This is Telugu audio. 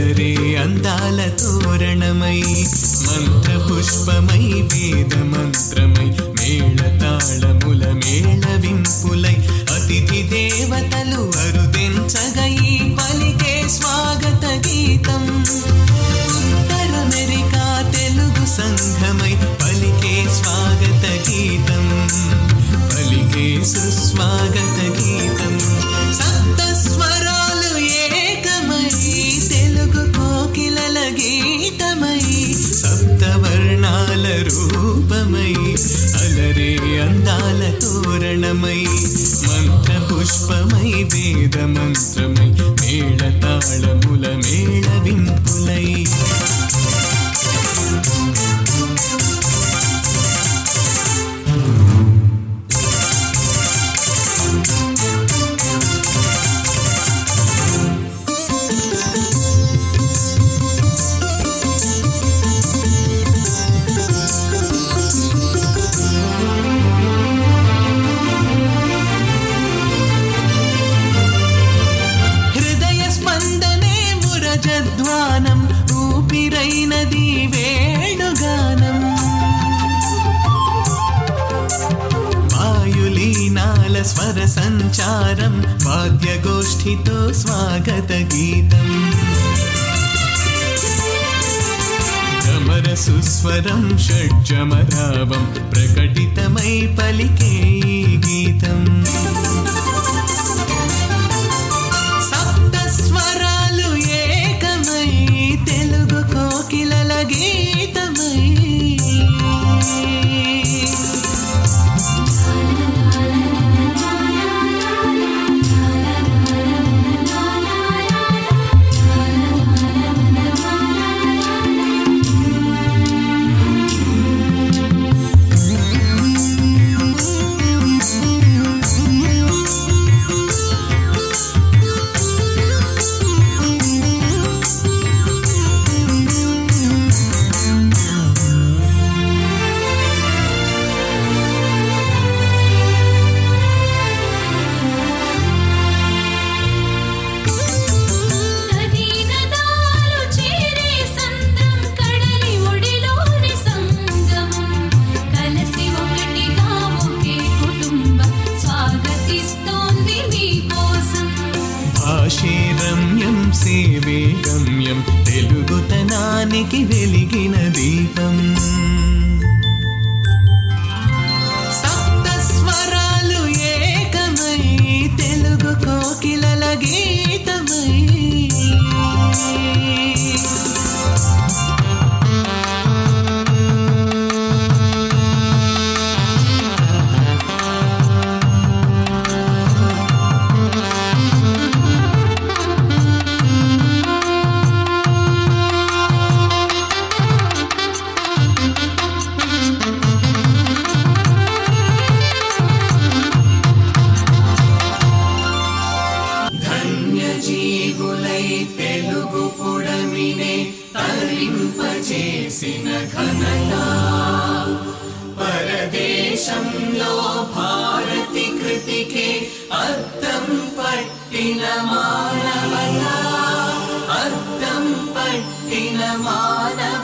సుందరే అందాల తోరణమై మంత్ర పుష్పమై వేద మంత్రమై మేళ తాళముల మేళ వింపులై అతిథి దేవతలు అరుదించగై పలికే స్వాగత గీతం ఉత్తర అమెరికా తెలుగు సంఘమై పలికే స్వాగత గీతం పలికే సుస్వాగత గీతం సప్త స్వరాలు ఏకమై తెలుగు కోకిలల గీతమై సప్తవర్ణాల రూపమై అలరే అందాల తోరణమై మంత్ర పుష్పమై వేద మంత్రమై మేళ తాళముల మేళ వింపులై ధ్వానం ఊపిరైనది వేణుగానం వాయులీనాల స్వర సంచారం వాద్యగోష్ఠితో స్వాగత గీతం జమర సుస్వరం షడ్జమరావం ప్రకటితమై పలికే గీతం కోకిలల గీతమై తెలుగుతనానికి వెలిగిన దీపం సప్త స్వరాలు ఏకమై తెలుగు కోకిలల గీతమై పరదేశంలో భారతి కృతికి అర్థం పట్టిన మానవత అర్థం పట్టిన మానవ